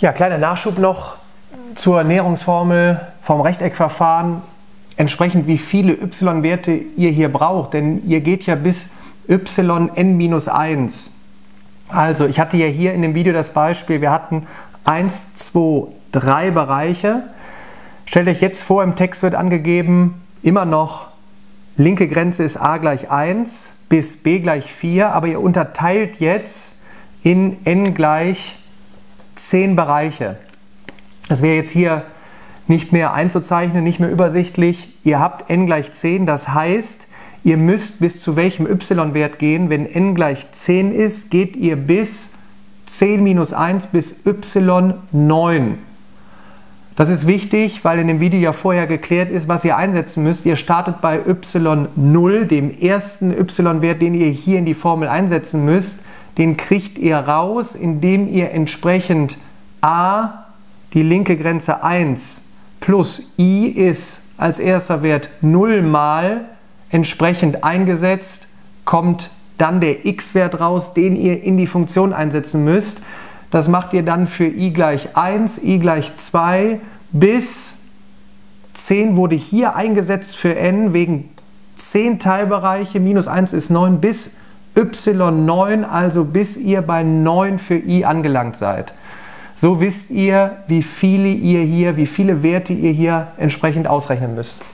Ja, kleiner Nachschub noch zur Näherungsformel vom Rechteckverfahren, entsprechend wie viele y-Werte ihr hier braucht, denn ihr geht ja bis yn-1. Also ich hatte ja hier in dem Video das Beispiel, wir hatten 1, 2, 3 Bereiche. Stellt euch jetzt vor, im Text wird angegeben, immer noch linke Grenze ist a gleich 1 bis b gleich 4, aber ihr unterteilt jetzt in n gleich 10 Bereiche. Das wäre jetzt hier nicht mehr einzuzeichnen, nicht mehr übersichtlich. Ihr habt n gleich 10, das heißt, ihr müsst bis zu welchem y-Wert gehen. Wenn n gleich 10 ist, geht ihr bis 10 minus 1 bis y9. Das ist wichtig, weil in dem Video ja vorher geklärt ist, was ihr einsetzen müsst. Ihr startet bei y0, dem ersten y-Wert, den ihr hier in die Formel einsetzen müsst. Den kriegt ihr raus, indem ihr entsprechend a, die linke Grenze 1, plus i ist als erster Wert 0 mal entsprechend eingesetzt, kommt dann der x-Wert raus, den ihr in die Funktion einsetzen müsst. Das macht ihr dann für i gleich 1, i gleich 2 bis 10 wurde hier eingesetzt für n wegen 10 Teilbereiche, minus 1 ist 9 bis y9, also bis ihr bei 9 für i angelangt seid. So wisst ihr, wie viele Werte ihr hier entsprechend ausrechnen müsst.